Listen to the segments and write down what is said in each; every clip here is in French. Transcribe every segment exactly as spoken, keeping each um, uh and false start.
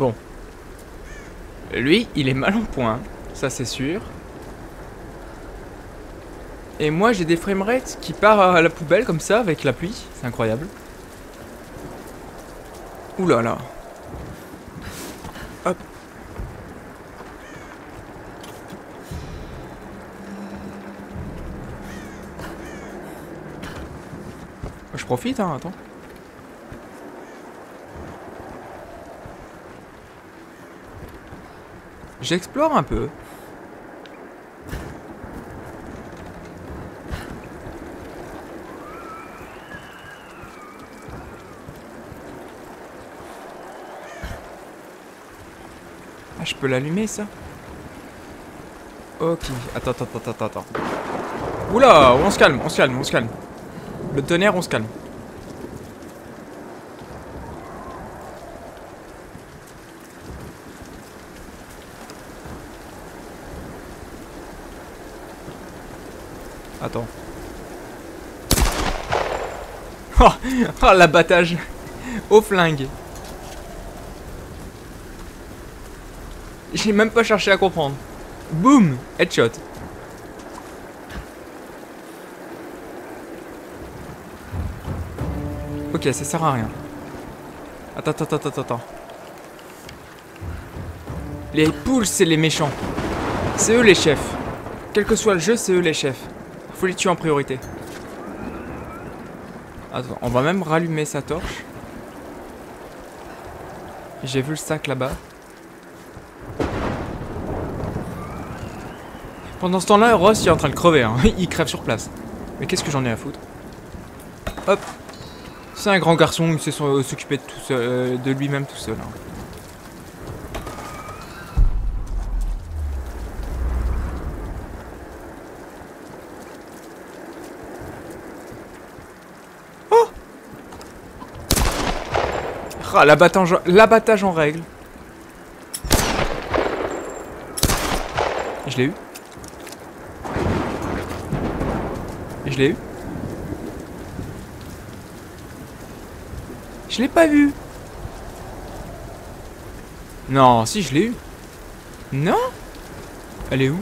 Bon. Lui, il est mal en point, ça c'est sûr. Et moi, j'ai des framerates qui partent à la poubelle comme ça, avec la pluie. C'est incroyable. Ouh là là. Hop. Je profite, hein, attends. J'explore un peu. Ah, je peux l'allumer, ça? Ok, attends, attends, attends, attends. Oula, on se calme, on se calme, on se calme. Le tonnerre, on se calme. Attends. Oh, oh l'abattage. Au flingue. J'ai même pas cherché à comprendre. Boum, headshot. Ok, ça sert à rien. Attends, attends, attends, attends. Les poules, c'est les méchants. C'est eux les chefs. Quel que soit le jeu, c'est eux les chefs. Faut les tuer en priorité. Attends, on va même rallumer sa torche. J'ai vu le sac là-bas. Pendant ce temps-là, Ross il est en train de crever, hein. Il crève sur place. Mais qu'est-ce que j'en ai à foutre? Hop. C'est un grand garçon, il sait s'occuper de, euh, de lui-même tout seul. Hein. Ah, l'abattage en règle. Je l'ai eu. Je l'ai eu. Je l'ai pas vu. Non, si, je l'ai eu. Non? Elle est où?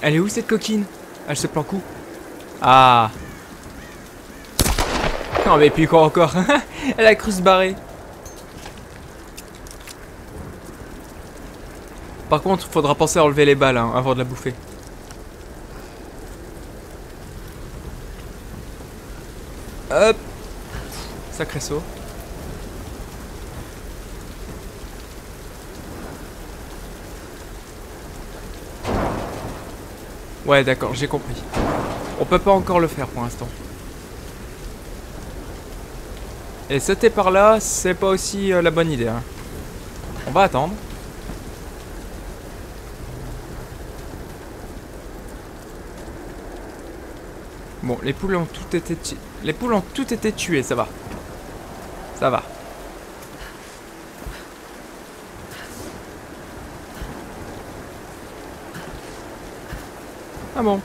Elle est où cette coquine? Elle se planque où? Ah. Non mais puis quoi encore? Elle a cru se barrer. Par contre, faudra penser à enlever les balles hein, avant de la bouffer. Hop. Sacré saut. Ouais d'accord, j'ai compris. On peut pas encore le faire pour l'instant. Et sauter par là, c'est pas aussi euh, la bonne idée. Hein. On va attendre. Bon, les poules ont toutes été tuées. Les poules ont toutes été tuées, ça va. Ça va. Ah bon.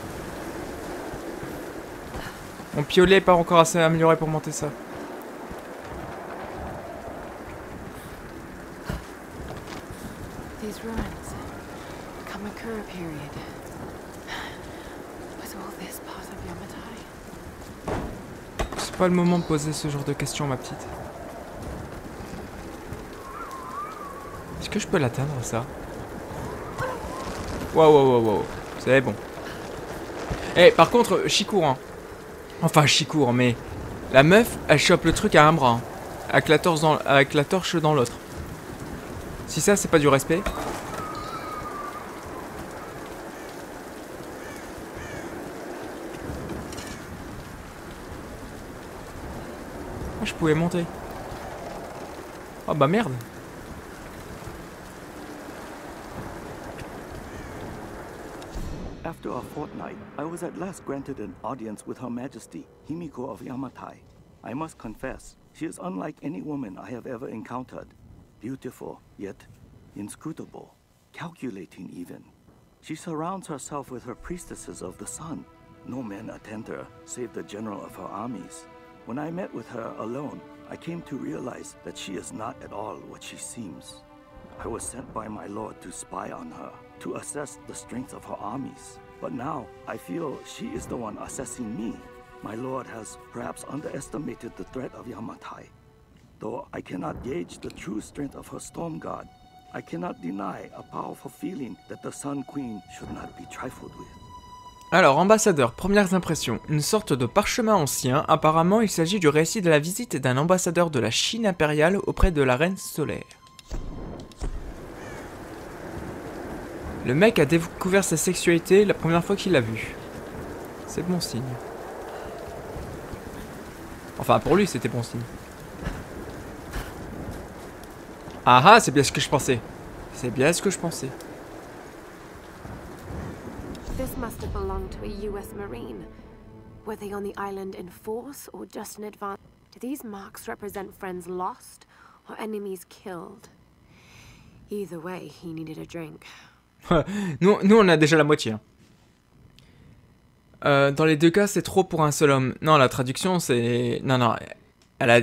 Mon piolet n'est pas encore assez amélioré pour monter ça. C'est pas le moment de poser ce genre de questions, ma petite. Est-ce que je peux l'atteindre, ça? Waouh, waouh, waouh, waouh. C'est bon. Eh, par contre, chicourt, hein. Enfin, chicourt, mais... La meuf, elle chope le truc à un bras. Hein. Avec la torche dans, avec la torche dans l'autre. Si ça, c'est pas du respect... Je pouvais monter. Oh bah merde. After a fortnight, I was at last granted an audience with Her Majesty, Himiko of Yamatai. I must confess, she is unlike any woman I have ever encountered. Beautiful, yet inscrutable, calculating even. She surrounds herself with her priestesses of the sun. No men attend her, save the general of her armies. When I met with her alone, I came to realize that she is not at all what she seems. I was sent by my lord to spy on her, to assess the strength of her armies. But now, I feel she is the one assessing me. My lord has perhaps underestimated the threat of Yamatai. Though I cannot gauge the true strength of her storm god, I cannot deny a powerful feeling that the Sun Queen should not be trifled with. Alors, ambassadeur, premières impressions. Une sorte de parchemin ancien. Apparemment, il s'agit du récit de la visite d'un ambassadeur de la Chine impériale auprès de la Reine Solaire. Le mec a découvert sa sexualité la première fois qu'il l'a vue. C'est bon signe. Enfin, pour lui, c'était bon signe. Ah ah, c'est bien ce que je pensais. C'est bien ce que je pensais. This must have belonged to a U S Marine. Were they on the island in force or just in advance? Do these marks represent friends lost or enemies killed? Either way, he needed a drink. nous, nous, on a déjà la moitié. Hein. Euh, dans les deux cas, c'est trop pour un seul homme. Non, la traduction, c'est... Non, non...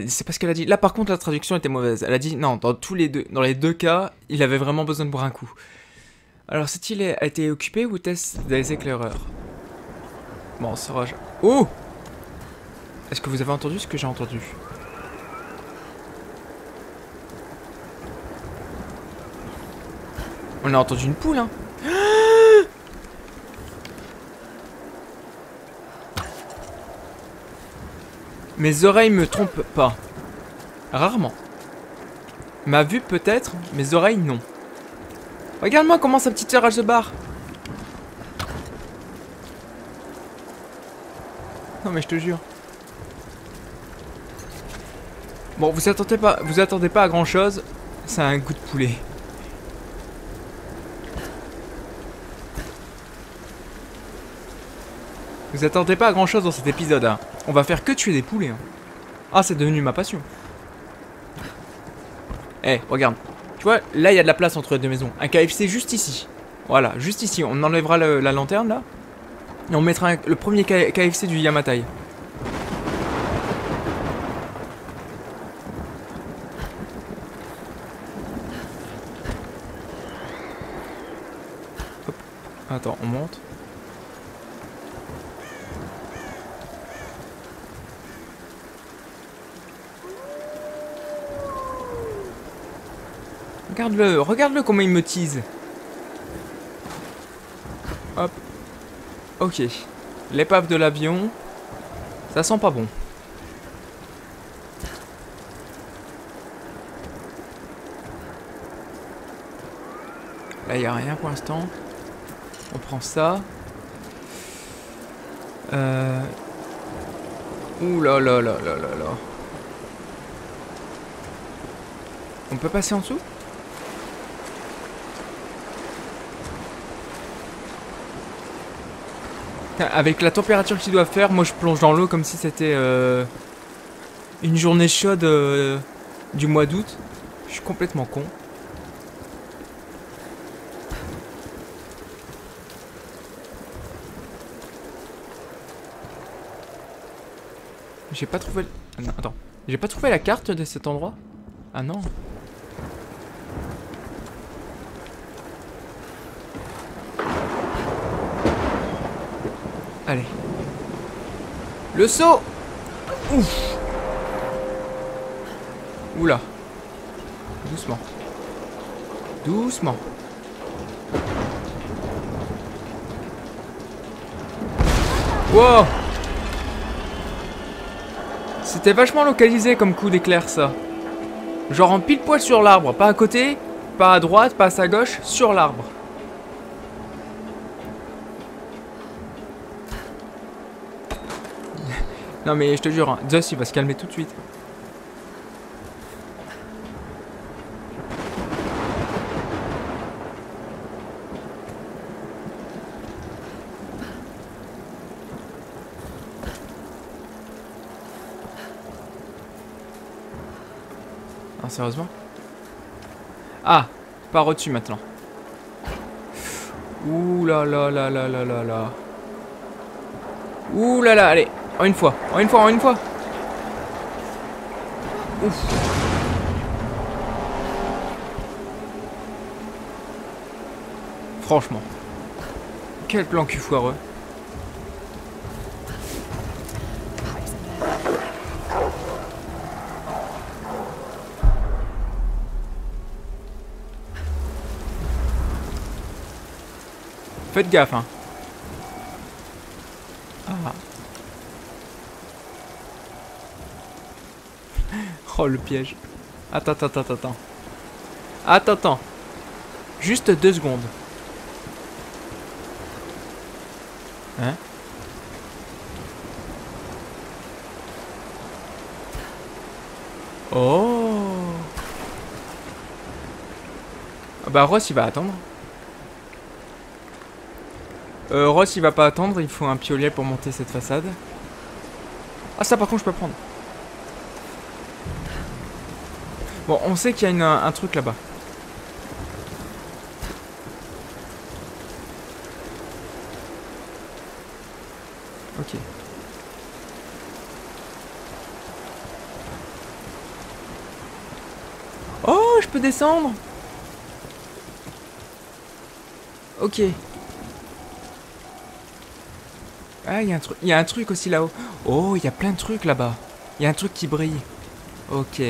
C'est parce qu'elle a dit. Là, par contre, la traduction était mauvaise. Elle a dit non. Dans tous les deux, dans les deux cas, il avait vraiment besoin de boire un coup. Alors, cette île a été occupée ou était-ce des éclaireurs? Bon, on saura. Oh! Est-ce que vous avez entendu ce que j'ai entendu? On a entendu une poule, hein? Mes oreilles me trompent pas. Rarement. Ma vue peut-être, mes oreilles non. Regarde-moi comment sa petite sœur elle se barre. Non mais je te jure. Bon, vous attendez pas, vous attendez pas à grand chose. Ça a un goût de poulet. Vous attendez pas à grand chose dans cet épisode, hein. On va faire que tuer des poulets. Hein. Ah, c'est devenu ma passion. Eh, hey, regarde. Tu vois, là, il y a de la place entre les deux maisons. Un K F C juste ici. Voilà, juste ici. On enlèvera le, la lanterne, là. Et on mettra un, le premier K F C du Yamatai. Hop. Attends, on monte. Regarde-le, regarde-le comment il me tease. Hop. Ok. L'épave de l'avion. Ça sent pas bon. Là, il n'y a rien pour l'instant. On prend ça. Euh... Ouh là là là là là là. On peut passer en dessous ? Avec la température qu'il doit faire, moi je plonge dans l'eau comme si c'était euh, une journée chaude euh, du mois d'août. Je suis complètement con. J'ai pas trouvé... Ah non, attends. J'ai pas trouvé la carte de cet endroit? Ah non. Allez. Le saut. Ouf. Oula. Doucement. Doucement. Wow. C'était vachement localisé comme coup d'éclair ça. Genre en pile poil sur l'arbre. Pas à côté, pas à droite, pas à sa gauche, sur l'arbre. Non mais je te jure, hein, Zeus il va se calmer tout de suite. Ah sérieusement? Ah, par au-dessus maintenant. Ouh là là là là là là là. Ouh là là, allez. En une fois, en une fois, en une fois. Ouf. Franchement, quel plan cul foireux. Faites gaffe, hein. Ah. Oh, le piège. Attends, attends, attends, attends. Attends, attends. Juste deux secondes. Hein? Oh. Ah bah Ross il va attendre. Euh, Ross il va pas attendre, il faut un piolet pour monter cette façade. Ah ça par contre je peux prendre. Bon on sait qu'il y a une, un, un truc là-bas. Ok. Oh, je peux descendre. Ok. Ah, il y a un truc, il y a un truc aussi là-haut. Oh, il y a plein de trucs là-bas. Il y a un truc qui brille. Ok.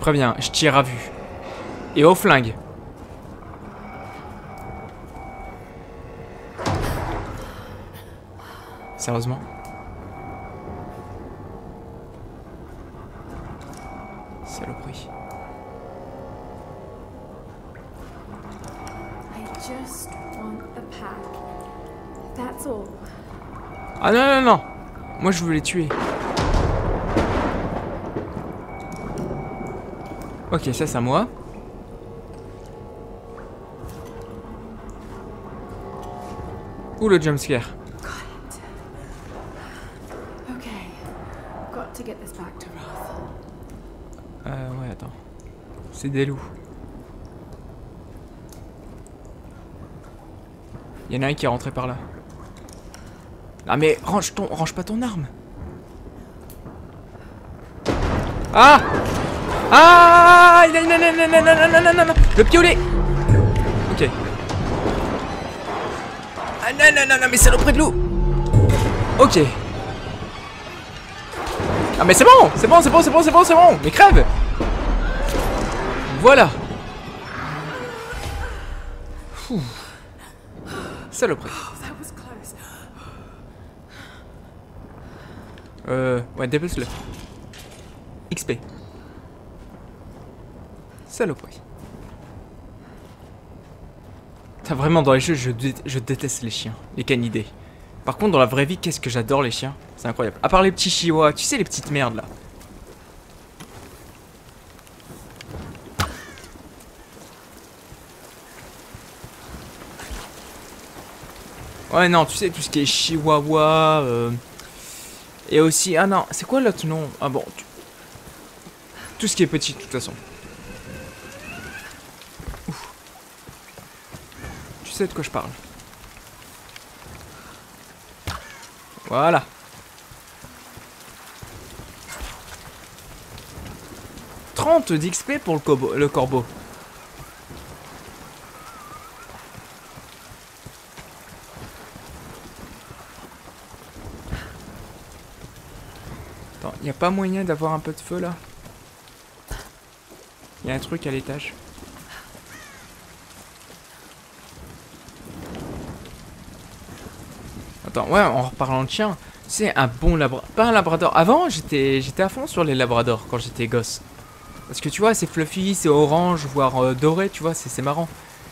Très bien, je tire à vue. Et au flingue. Sérieusement? Saloperie. Ah non, non, non! Moi je veux les tuer. Ok, ça c'est à moi. Ouh, le jumpscare. Euh, ouais, attends. C'est des loups. Il y en a un qui est rentré par là. Non mais range ton, range pas ton arme. Ah! Ah, non, non, non, non, non, non, non, non, non, le piolet. Ok. Ah non, non, non, non, mais saloperie de loup. Ok. Ah mais c'est bon, c'est bon, c'est bon, c'est bon, c'est bon, c'est bon. Mais crève. Voilà. Ouh. Saloperie. Euh, ouais, dépêche-le. X P. Saloperie. Putain, vraiment, dans les jeux, je, dé je déteste les chiens, les canidés. Par contre, dans la vraie vie, qu'est-ce que j'adore les chiens. C'est incroyable. À part les petits chihuahuas, tu sais, les petites merdes, là. Ouais, non, tu sais, tout ce qui est chihuahua... Euh... Et aussi... Ah non, c'est quoi l'autre nom? Ah bon... Tu... Tout ce qui est petit, de toute façon. Tu sais de quoi je parle. Voilà. trente d'X P pour le, le corbeau. Attends, il n'y a pas moyen d'avoir un peu de feu là? Il y a un truc à l'étage. Attends, ouais, en reparlant de chien, c'est un bon labrador. Pas un labrador. Avant, j'étais à fond sur les labradors quand j'étais gosse. Parce que tu vois, c'est fluffy, c'est orange, voire euh, doré, tu vois, c'est marrant.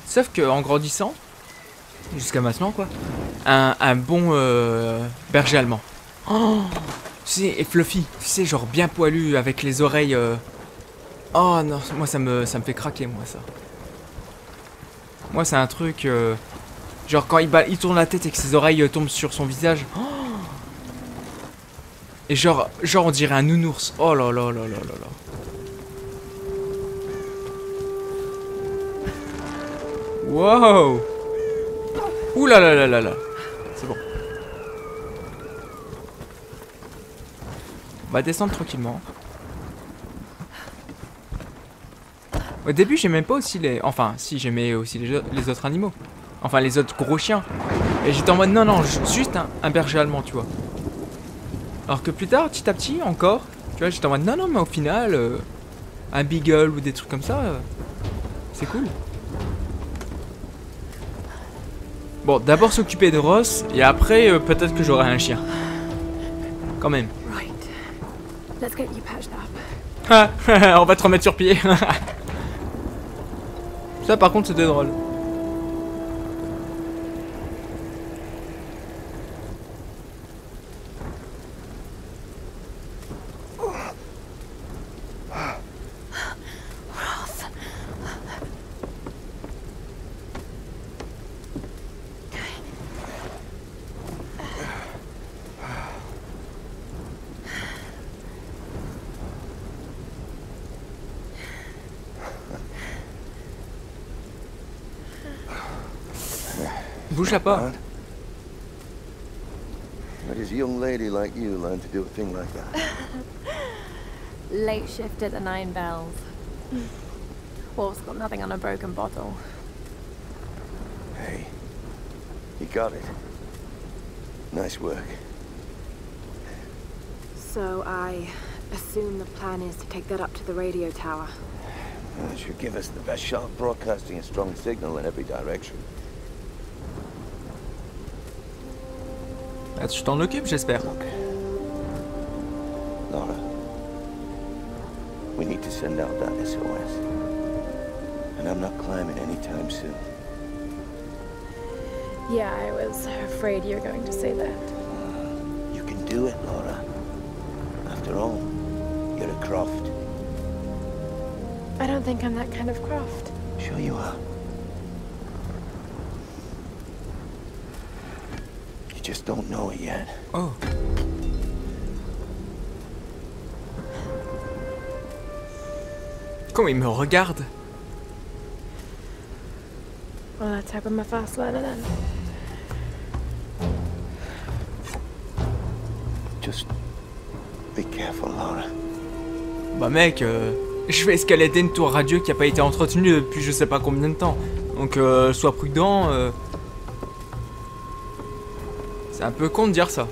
Sauf qu'en grandissant, jusqu'à maintenant, quoi, un, un bon euh, berger allemand. Oh, tu sais, et fluffy, tu sais, genre bien poilu, avec les oreilles. Euh... Oh non, moi ça me, ça me fait craquer, moi, ça. Moi, c'est un truc. Euh... Genre quand il, bat, il tourne la tête et que ses oreilles tombent sur son visage. Oh. Et genre, genre on dirait un nounours. Oh là là là là là là. Wow. Ouh là là là là là. C'est bon. On va descendre tranquillement. Au début, j'aimais pas aussi les... Enfin, si, j'aimais aussi les, les autres animaux. Enfin, les autres gros chiens. Et j'étais en mode, non, non, juste un, un berger allemand, tu vois. Alors que plus tard, petit à petit, encore, tu vois, j'étais en mode, non, non, mais au final, euh, un beagle ou des trucs comme ça, euh, c'est cool. Bon, d'abord s'occuper de Ross, et après, euh, peut-être que j'aurai un chien. Quand même. On va te remettre sur pied. Ça par contre c'était drôle. Bouge la porte. How does a young lady like you learn to do a thing like that? Late shift at the nine bells. Wolf's got nothing on a broken bottle. Hey, you got it. Nice work. So I assume the plan is to take that up to the radio tower. That should give us the best shot of broadcasting a strong signal in every direction. Ah, tu t'en occupes, j'espère. Laura, we need to send out that S O S, and I'm not climbing anytime soon. Yeah, I was afraid you're going to say that. You can do it, Laura. After all, you're a Croft. I don't think I'm that kind of Croft. Sure you are. Just don't know it yet. Oh. Comment il me regarde? Well, that's happened my fast learner then. Just be careful, Laura. Bah mec, euh, je vais escalader une tour radio qui a pas été entretenue depuis je sais pas combien de temps. Donc euh, sois prudent. Euh... C'est un peu con de dire ça.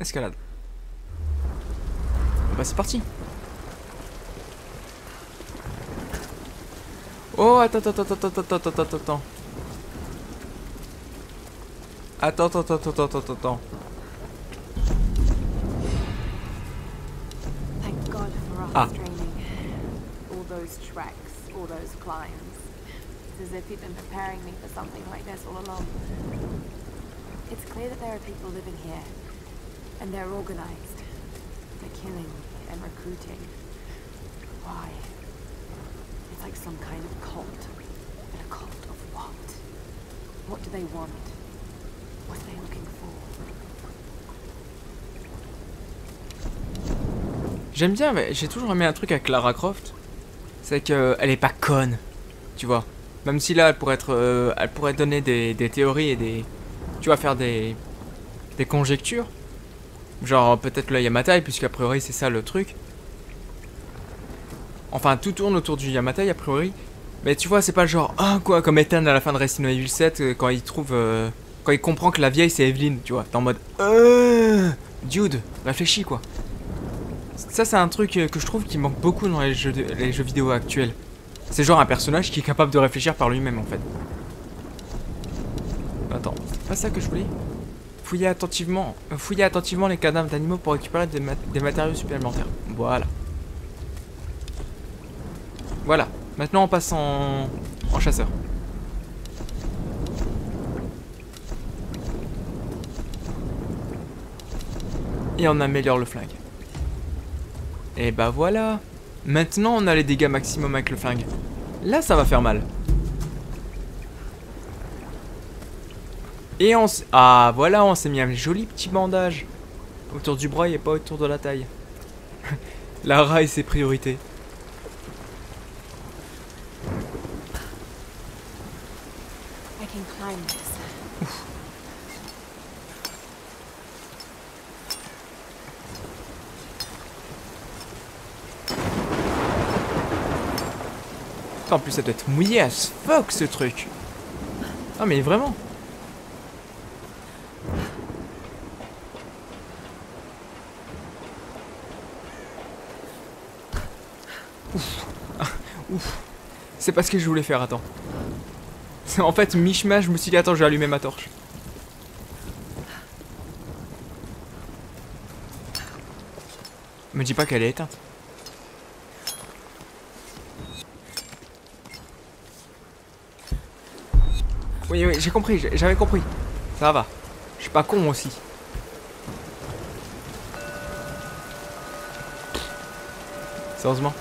Escalade. Bah c'est parti. Oh attends attends attends attends attends attends attends attends. Attends attends attends attends attends attends. Ah. J'aime bien, mais j'ai toujours aimé un truc avec Lara Croft, c'est qu'elle est pas conne, tu vois. Même si là, elle pourrait, être, euh, elle pourrait donner des, des théories et des... Tu vois, faire des, des conjectures. Genre, peut-être le Yamatai, puisqu'a priori, c'est ça le truc. Enfin, tout tourne autour du Yamatai, a priori. Mais tu vois, c'est pas genre, ah quoi, comme Ethan à la fin de Resident Evil sept, quand il trouve... Euh, quand il comprend que la vieille, c'est Evelyn, tu vois. T'es en mode, euh, dude, réfléchis, quoi. Ça c'est un truc que je trouve qui manque beaucoup dans les jeux, de, les jeux vidéo actuels. C'est genre un personnage qui est capable de réfléchir par lui-même en fait. Attends, c'est pas ça que je voulais. Fouiller attentivement, fouiller attentivement les cadavres d'animaux pour récupérer des, mat des matériaux supplémentaires. Voilà. Voilà. Maintenant on passe en, en chasseur. Et on améliore le flingue. Et bah voilà. Maintenant on a les dégâts maximum avec le flingue. Là ça va faire mal. Et on s'est... Ah voilà, on s'est mis un joli petit bandage. Autour du bras et pas autour de la taille. Lara et ses priorités. En plus ça doit être mouillé à ce fuck ce truc. Non mais vraiment. Ouf. Ah, ouf. C'est pas ce que je voulais faire, attends. En fait, mi-chemin, je me suis dit, attends, je vais allumer ma torche. Me dis pas qu'elle est éteinte. Oui, oui, j'ai compris, j'avais compris. Ça va. Je suis pas con aussi. Sérieusement.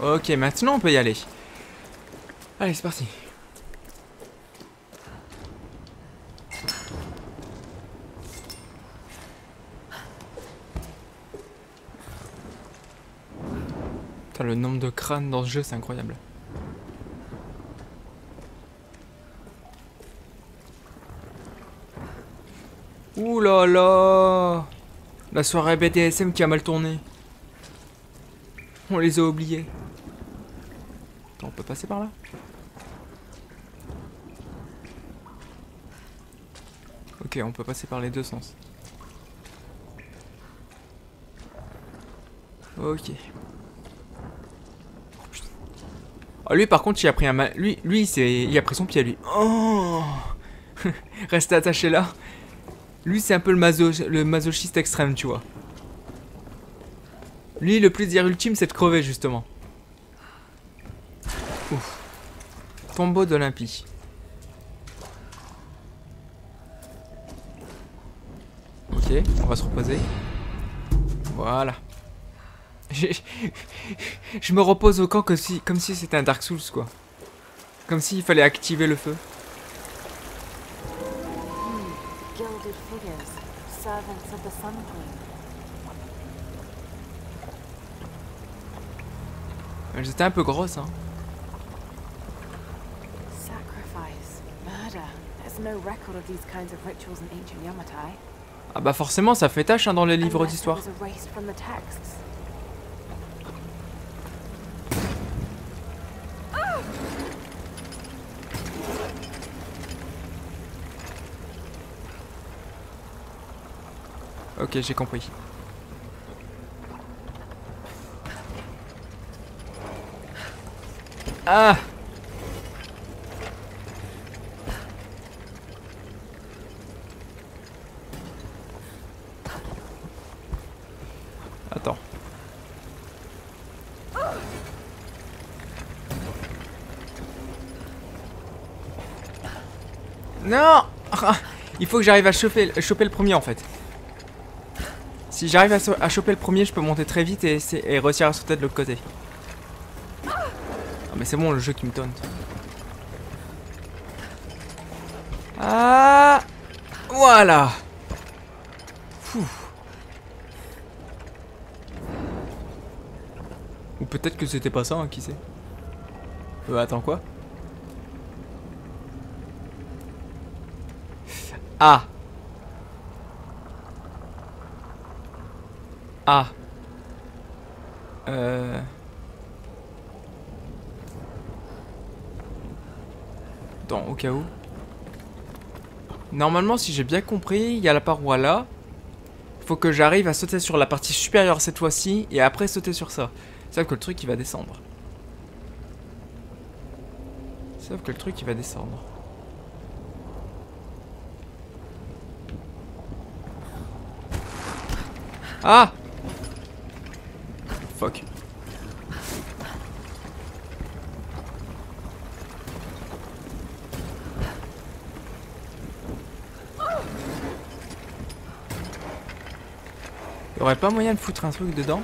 Ok, maintenant on peut y aller. Allez, c'est parti. Le nombre de crânes dans ce jeu, c'est incroyable. Ouh là là, la soirée B D S M qui a mal tourné. On les a oubliés. Attends, on peut passer par là? Ok, on peut passer par les deux sens. Ok. Oh, lui par contre il a pris un mal... Lui, lui c'est... il a pris son pied lui. Oh. Reste attaché là. Lui c'est un peu le, maso... le masochiste extrême tu vois. Lui le plaisir ultime c'est de crever justement. Ouf. Tombeau d'Olympie. Ok, on va se reposer. Voilà. Je me repose au camp que si, comme si c'était un Dark Souls quoi. Comme s'il fallait activer le feu. Elles étaient un peu grosses hein. Ah bah forcément ça fait tâche hein, dans les livres d'histoire. Ok, j'ai compris. Ah! Attends. Non! Il faut que j'arrive à choper, choper le premier en fait. Si j'arrive à, so à choper le premier, je peux monter très vite et, et réussir à sauter de l'autre côté. Ah mais c'est bon, le jeu qui me tente. Ah voilà. Fou. Ou peut-être que c'était pas ça, hein, qui sait. Euh, attends quoi? Ah. Ah. Euh... Attends, au cas où. Normalement, si j'ai bien compris, il y a la paroi là. Faut que j'arrive à sauter sur la partie supérieure cette fois-ci et après sauter sur ça. Sauf que le truc, il va descendre. Sauf que le truc, il va descendre. Ah! Fuck. Y'aurait pas moyen de foutre un truc dedans?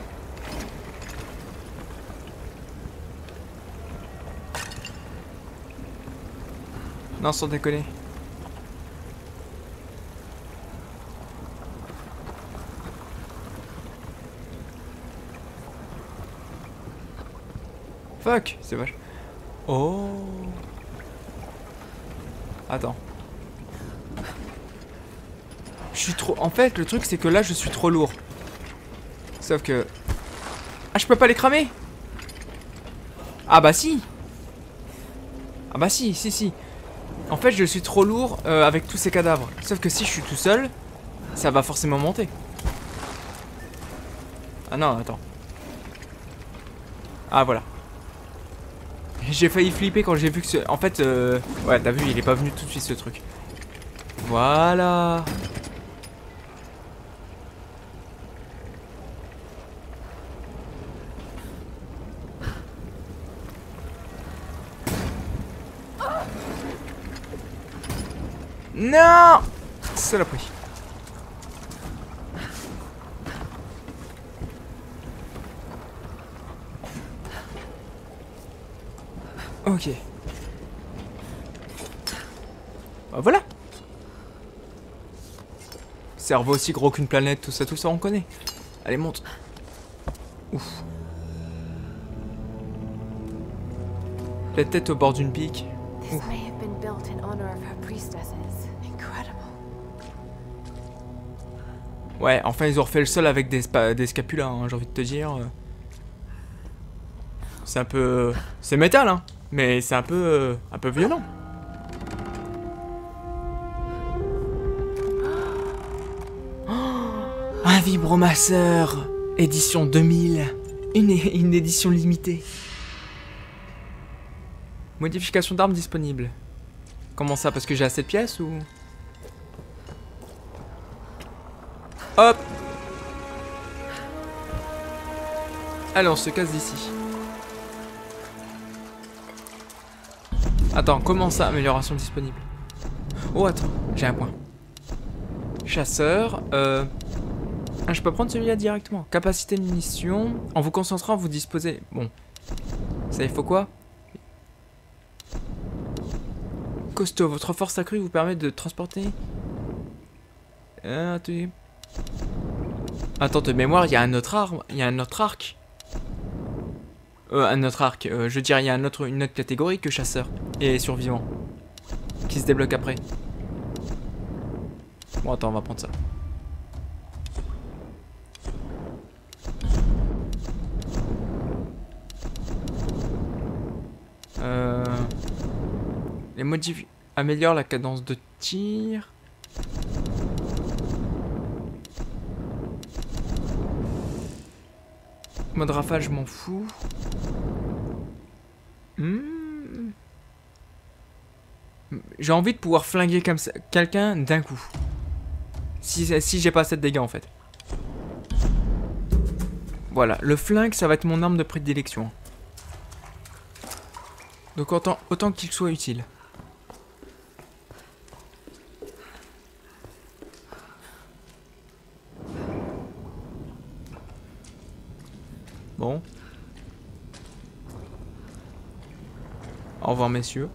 Non, sans déconner. Fuck, c'est moche. Oh. Attends. Je suis trop... En fait, le truc, c'est que là, je suis trop lourd. Sauf que... Ah, je peux pas les cramer. Ah bah si. Ah bah si, si, si. En fait, je suis trop lourd euh, avec tous ces cadavres. Sauf que si je suis tout seul, ça va forcément monter. Ah non, attends. Ah, voilà. J'ai failli flipper quand j'ai vu que ce... En fait, euh... ouais, t'as vu, il est pas venu tout de suite, ce truc. Voilà. Non, c'est la prise. Ok. Bah voilà. Cerveau aussi gros qu'une planète, tout ça, tout ça, on connaît. Allez, monte. Ouf. La tête au bord d'une pique. Ouf. Ouais, enfin ils ont refait le sol avec des, des scapulas, hein, j'ai envie de te dire. C'est un peu... C'est métal, hein, mais c'est un peu... un peu violent. Oh, un vibromasseur, édition deux mille, une, une édition limitée. Modification d'armes disponibles. Comment ça, parce que j'ai assez de pièces ou... Hop. Allez, on se casse d'ici. Attends, comment ça, amélioration disponible? Oh, attends, j'ai un point. Chasseur, euh... ah, je peux prendre celui-là directement. Capacité de munitions. En vous concentrant, vous disposez... Bon. Ça, il faut quoi? Costaud, votre force accrue vous permet de transporter... Euh, tu... Attends, de mémoire, il y a un autre arme, il y a un autre arc. Euh, un autre arc, euh, je dirais, il y a un autre, une autre catégorie que chasseur et survivant. Qui se débloque après. Bon, attends, on va prendre ça. Euh... Les modifs améliorent la cadence de tir. Mode rafale, je m'en fous. Hmm. J'ai envie de pouvoir flinguer comme ça quelqu'un d'un coup. Si, si j'ai pas assez de dégâts en fait. Voilà, le flingue, ça va être mon arme de prédilection. Donc autant, autant qu'il soit utile. Bon. Au revoir, messieurs.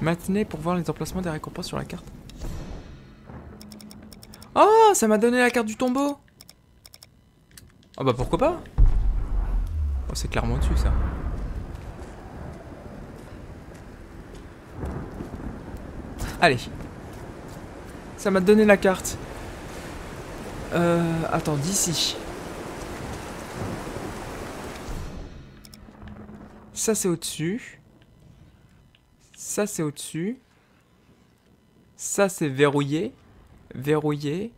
Maintenez pour voir les emplacements des récompenses sur la carte. Oh, ça m'a donné la carte du tombeau. Ah bah pourquoi pas. Oh, c'est clairement au-dessus, ça. Allez. Ça m'a donné la carte. Euh... Attends, d'ici. Ça, c'est au-dessus. Ça, c'est au-dessus. Ça, c'est verrouillé. Verrouillé.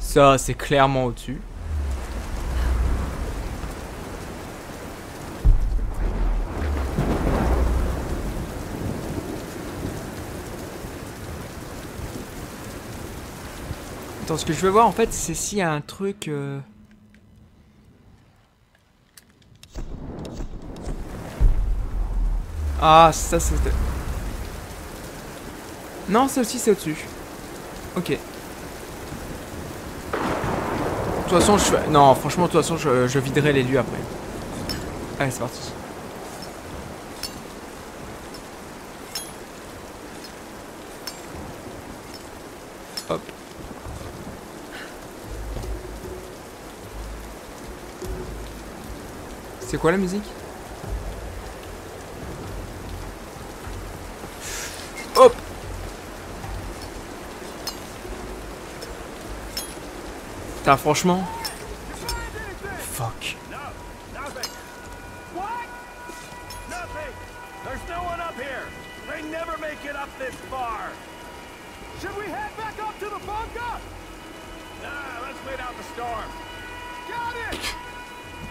Ça, c'est clairement au-dessus. Attends, ce que je veux voir en fait, c'est s'il y a un truc... Euh... Ah, ça c'est... Non, ça aussi c'est au-dessus. Ok. toute façon, je... Non, franchement, de toute façon, je, je viderai les lieux après. Allez, c'est parti. Hop. C'est quoi la musique? Hop. T'as franchement... Fuck.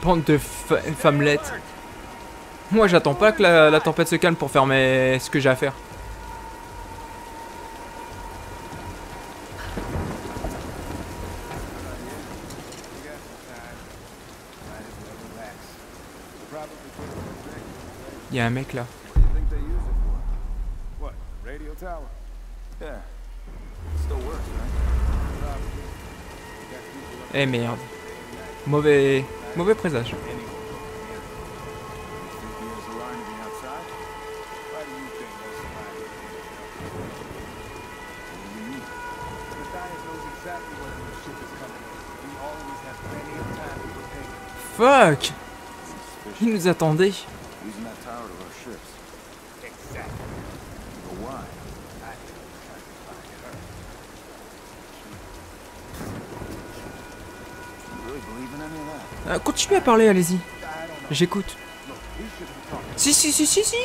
Bande de femmelettes. Moi j'attends pas que la, la tempête se calme pour faire mes... ce que j'ai à faire. Il y a un mec là. Eh merde. Mauvais... Mauvais présage. Fuck! Il nous attendait. Euh, continuez à parler, allez-y. J'écoute. Si, si, si, si, si.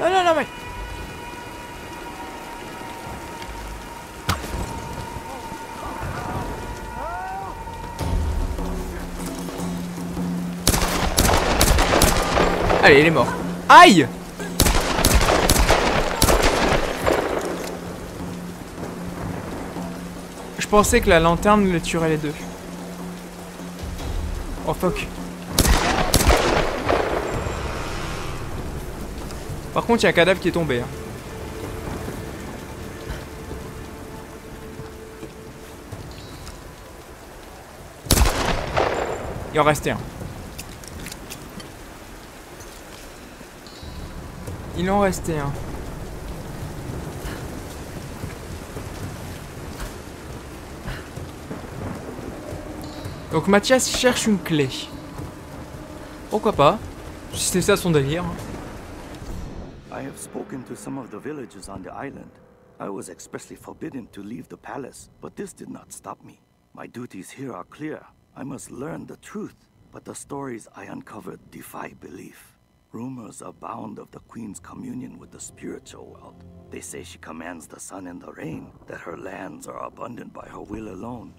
Non, non, non, mais... Allez, il est mort. Aïe! Je pensais que la lanterne le tuerait les deux. Oh fuck. Par contre, il y a un cadavre qui est tombé. Hein. Il en restait un. Il en restait un. Donc Matthias cherche une clé. Pourquoi pas? Si c'est ça son délire. I have spoken to some of the villagers on the island. I was expressly forbidden to leave the palace, but this did not stop me. My duties here are clear. I must learn the truth, but the stories I uncovered defy belief. Rumors abound of the Queen's communion with the spiritual world. They say she commands the sun and the rain, that her lands are abundant by her will alone.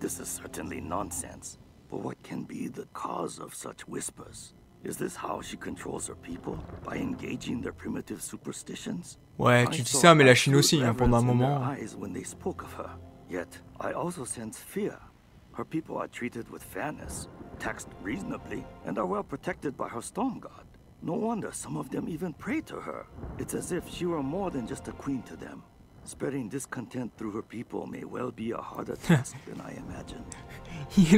This is certainly nonsense. But what can be the cause of such whispers? Is this how she controls her people? By engaging their primitive superstitions? Ouais, tu dis ça, mais la Chine aussi, hein, pendant un moment. When they spoke of her. Yet, I also sense fear. Her people are treated with fairness, taxed reasonably, and are well protected by her storm god. No wonder some of them even pray to her. It's as if she were more than just a queen to them. Spreading discontent through her people may well be a harder task than I imagined.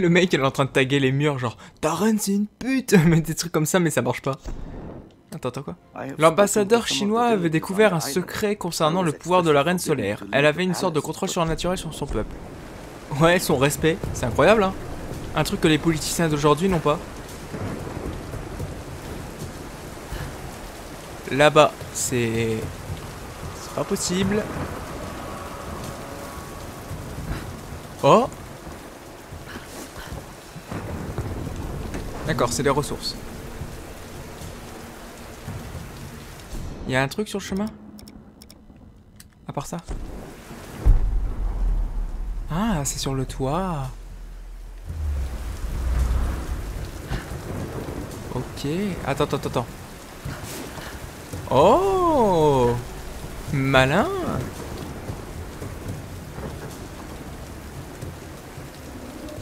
Le mec, il est en train de taguer les murs, genre ta reine c'est une pute, mais des trucs comme ça, mais ça marche pas. Attends, attends quoi? L'ambassadeur chinois avait découvert un secret concernant le pouvoir de la reine solaire. Elle avait une sorte de contrôle surnaturel sur son peuple. Ouais, son respect, c'est incroyable, hein. Un truc que les politiciens d'aujourd'hui n'ont pas. Là-bas, c'est... C'est pas possible. Oh. D'accord, c'est des ressources. Il y a un truc sur le chemin? À part ça? Ah, c'est sur le toit. Ok. Attends, attends, attends. Oh! Malin!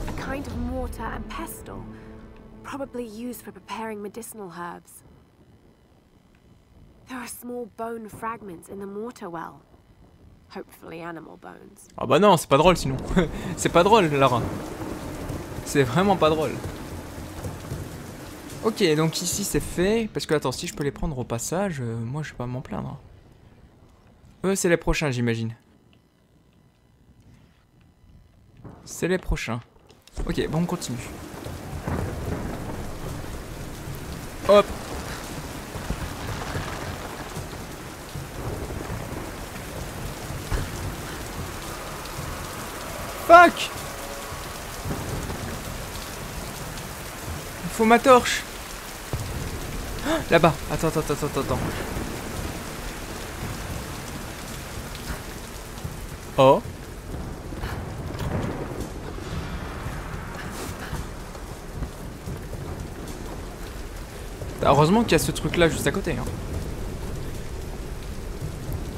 A kind of mortar and pestle, probably used for preparing medicinal herbs. There are small bone fragments in the mortar well. Ah bah non, c'est pas drôle sinon. C'est pas drôle, Lara. C'est vraiment pas drôle. Ok, donc ici c'est fait. Parce que attends, si je peux les prendre au passage, euh, moi je vais pas m'en plaindre. Eux, c'est les prochains, j'imagine. C'est les prochains. Ok, bon, on continue. Hop. Fuck! Il faut ma torche. Ah, là-bas. Attends, attends, attends, attends, attends. Oh. Heureusement qu'il y a ce truc là juste à côté. Hein.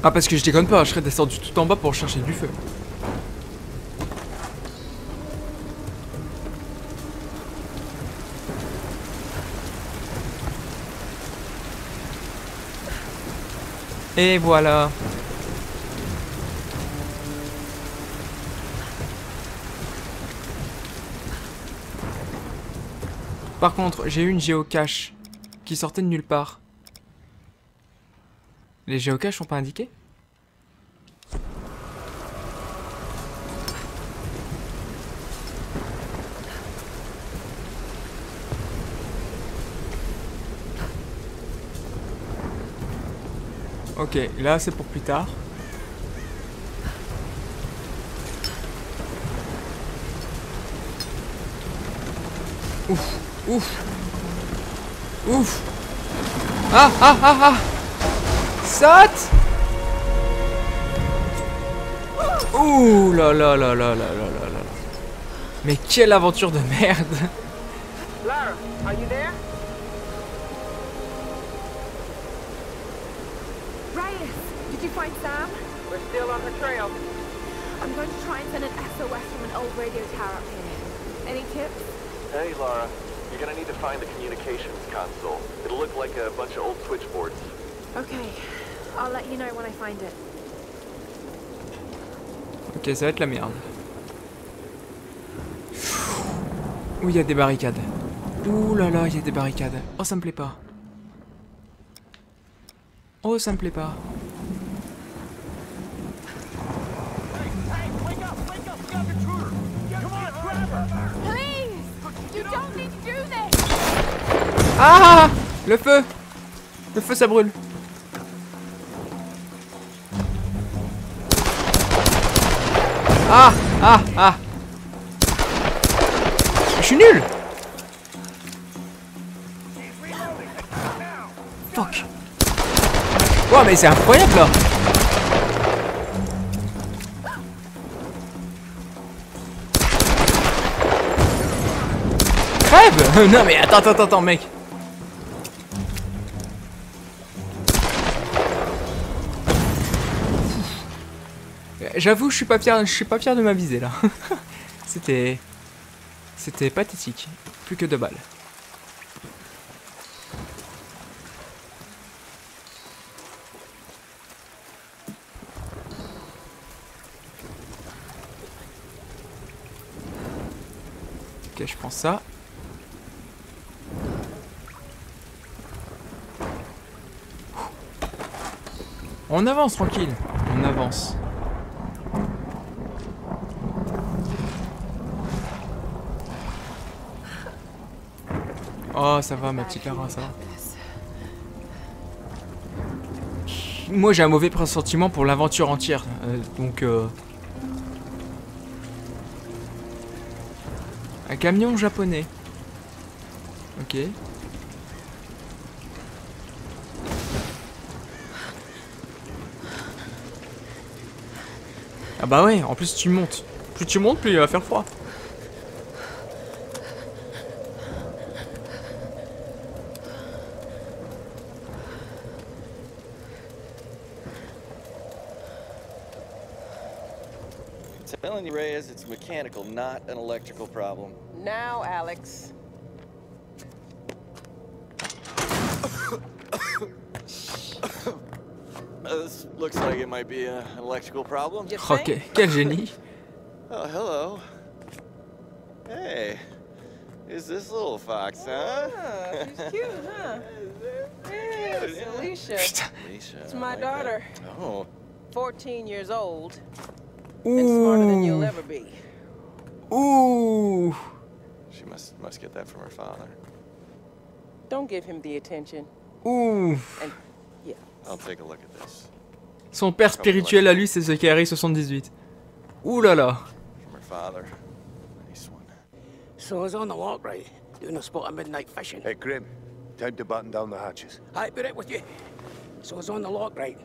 Ah, parce que je déconne pas, je serais descendu tout en bas pour chercher du feu. Et voilà. Par contre, j'ai eu une géocache qui sortait de nulle part. Les géocaches sont pas indiqués? Ok, là c'est pour plus tard. Ouf, ouf. Ouf. Ah ah ah ah. Saute. Ouh là là là là là là là là. Mais quelle aventure de merde. Lara, are you there? Reyes, did you find Sam? We're still on the trail. I'm going to try and send an S O S from an old radio tower up here. Any tips? Hey Lara. You're gonna need to find the communications console. It'll look like a bunch of old switchboards. Okay, I'll let you know when I find it. Ok, ça va être la merde. Ouh, il y a des barricades. Ouh là là, il y a des barricades. Oh, ça me plaît pas. Oh, ça me plaît pas. Ah! Le feu! Le feu, ça brûle. Ah! Ah! Ah! Je suis nul! Fuck! Wow, mais c'est incroyable là! Crève! Non mais attends, attends, attends, mec! J'avoue, je suis pas fier, je suis pas fier de ma visée là. C'était, c'était pathétique. Plus que deux balles. Ok, je prends ça. On avance tranquille. On avance. Oh, ça va, ma petite Lara, ça va. Moi, j'ai un mauvais pressentiment pour l'aventure entière. Euh, donc, euh... un camion japonais. Ok. Ah bah ouais, en plus, tu montes. Plus tu montes, plus il va faire froid. Melanie Reyes, it's mechanical, not an electrical problem. Now, Alex. Uh, this looks like it might be an electrical problem. Okay, quel génie. Oh, hello. Hey. Is this little fox, huh? Oh, she's cute, huh? Hey, it's Alicia. Alicia. It's my daughter. Oh. fourteen years old. Ooh. And smarter than you'll ever be. Ooh. She must must get that from her father. Don't give him the attention. Ooh. And, yeah. I'll take a look at this. Son père spirituel à lui, c'est Zachary soixante-dix-huit. Ouh là là. From her father. So I was on the walk, right? Doing a spot of midnight fishing. Hey, Grim, time to batten down the hatches. I'll be right with you. So I was on the lock, right?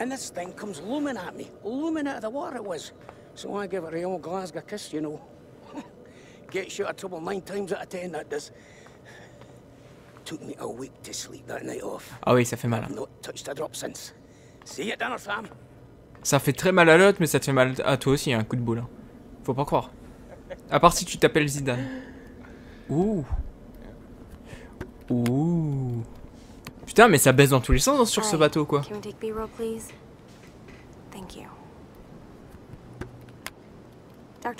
And this thing comes looming at me. Looming out of the water it was. So I give it a real Glasgow kiss, you know. Gets you out of trouble nine times out of ten, that does. Took me a week to sleep that night off. Ah oui, ça fait mal. I've not touched a drop since. See you at dinner, Sam. Ça fait très mal à l'autre, mais ça te fait mal à toi aussi, un coup de boule. Faut pas croire. À part si tu t'appelles Zidane. Ouh. Ouh. Putain, mais ça baisse dans tous les sens sur ce bateau, quoi. Doctor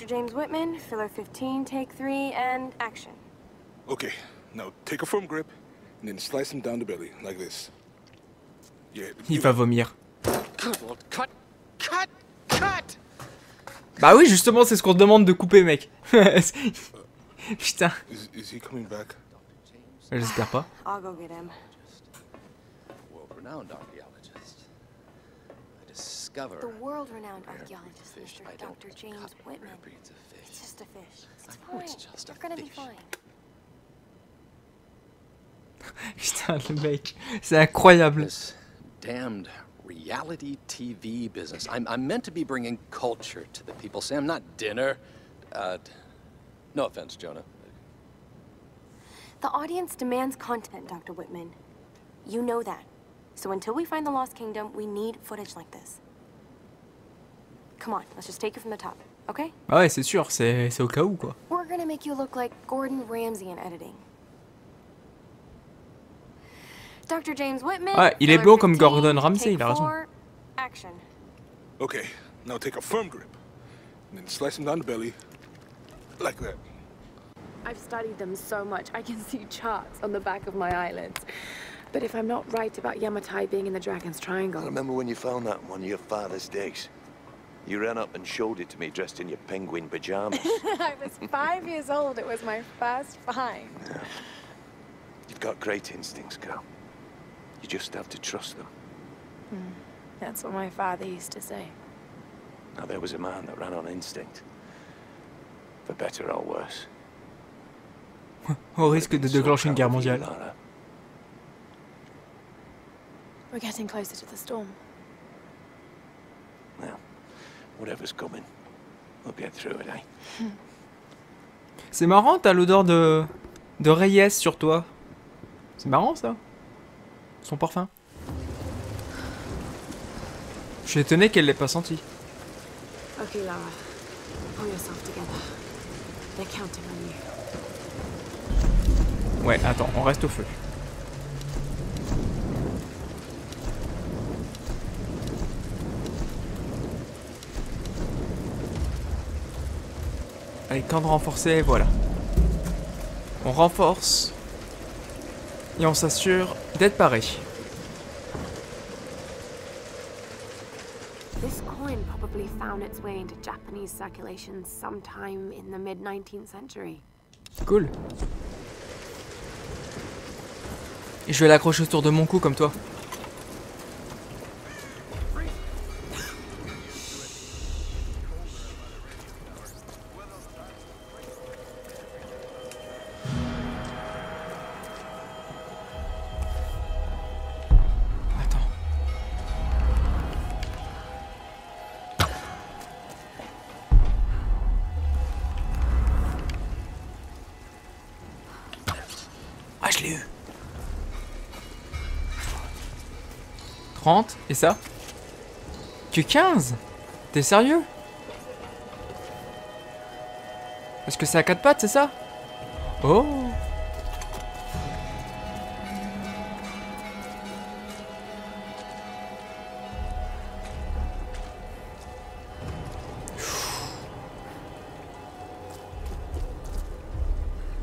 James Whitman, filler fifteen, take three, and action. Okay, now take a firm grip and then slice him down the belly like this. Yeah, il va vomir. Cut, cut, cut, cut. Bah oui, justement, c'est ce qu'on te demande de couper, mec. Putain. J'espère pas. Putain, le mec, c'est incroyable. Reality T V business. I'm, I'm meant to be bringing culture to the people, Sam, not dinner. Uh, no offense, Jonah. The audience demands content, Doctor Whitman. You know that. So until we find the Lost Kingdom, we need footage like this. Come on, let's just take it from the top, okay? Ah ouais, c'est sûr, c'est c'est au cas où, quoi. We're gonna make you look like Gordon Ramsay in editing. Doctor James Whitman. Ah, il est beau comme Gordon Ramsay, il a raison. Okay, now take a firm grip, and then slice him down the belly, like that. I've studied them so much, I can see charts on the back of my eyelids. But if I'm not right about Yamatai being in the Dragon's Triangle. I remember when you found that on one of your father's days. You ran up and showed it to me dressed in your penguin pajamas. I was five years old. It was my first find. Yeah. You've got great instincts, girl. You just have to trust them. Mm, that's what my father used to say. Now there was a man that ran on instinct, for better or worse. Au risque de déclencher une guerre mondiale. We're getting closer to the storm. Well, whatever's coming, we'll get through it, eh? C'est marrant, t'as l'odeur de de Reyes sur toi. C'est marrant ça. Son parfum. Je suis étonné qu'elle l'ait pas senti. Okay, Lara. Pull yourself together. They're counting on you. Ouais, attends, on reste au feu. Allez, camp de renforcer, voilà. On renforce. Et on s'assure d'être pareil. This coin probably found its way into Japanese circulation sometime in the mid nineteenth century. Cool. Et je vais l'accrocher autour de mon cou comme toi. trente, et ça? Que quinze? T'es sérieux? Parce que c'est à quatre pattes, c'est ça? Oh!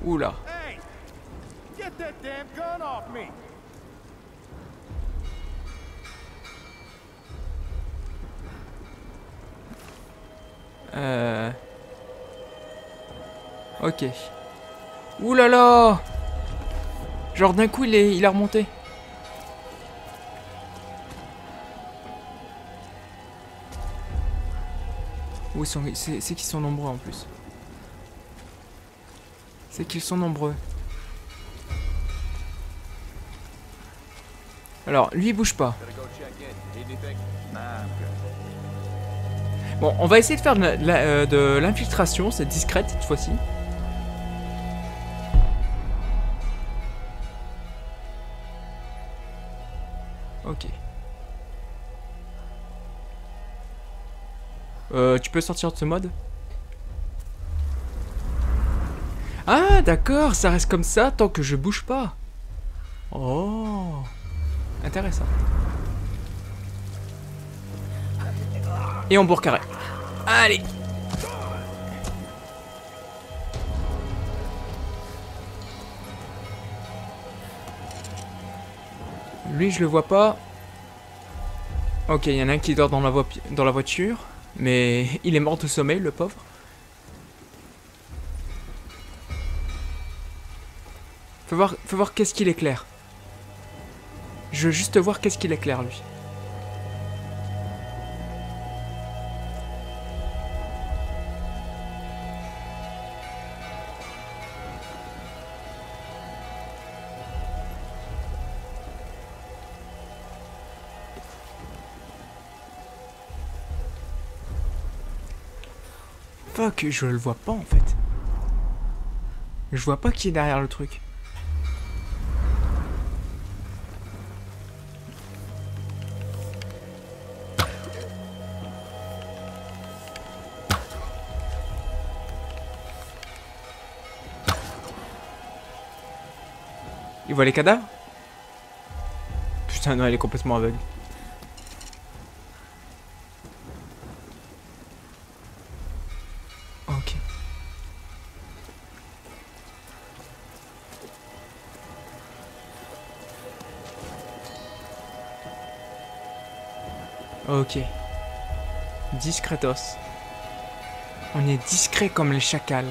Oula. Hey, get that damn gun off me. Euh... Ok. Ouh là là! Genre d'un coup il est, il a remonté. Où sont... C'est qu'ils sont nombreux en plus. C'est qu'ils sont nombreux. Alors, lui il bouge pas. Bon, on va essayer de faire de l'infiltration, c'est discrète cette fois-ci. Ok. Euh, tu peux sortir de ce mode? Ah, d'accord, ça reste comme ça tant que je bouge pas. Oh, intéressant. Et on bourre carré. Allez. Lui, je le vois pas. Ok, il y en a un qui dort dans la, vo dans la voiture. Mais il est mort de sommeil, le pauvre. Faut voir, faut voir qu'est-ce qu'il éclaire. Je veux juste voir qu'est-ce qu'il éclaire, lui. Fuck, je le vois pas en fait. Je vois pas qui est derrière le truc. Il voit les cadavres? Putain non, il est complètement aveugle. Ok. Discretos. On est discret comme les chacals.